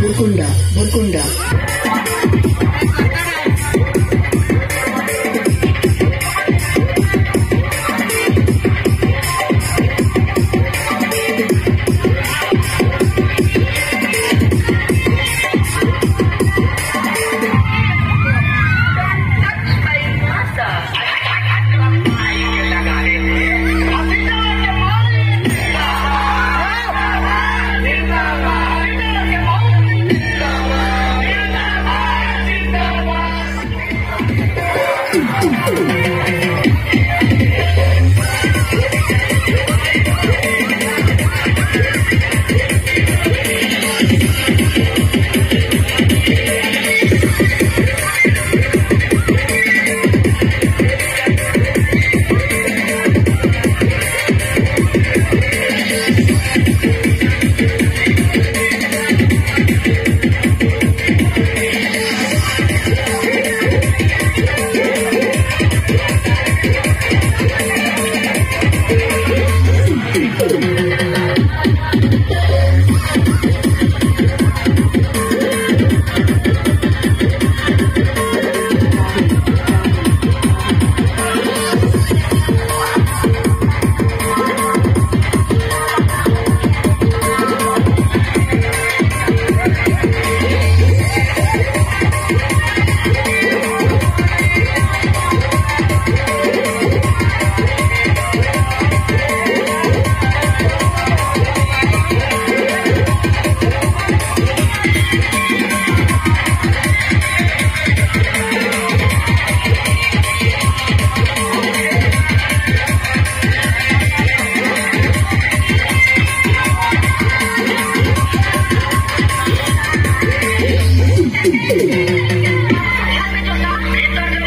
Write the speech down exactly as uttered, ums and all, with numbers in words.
Burkunda, Burkunda. Gracias.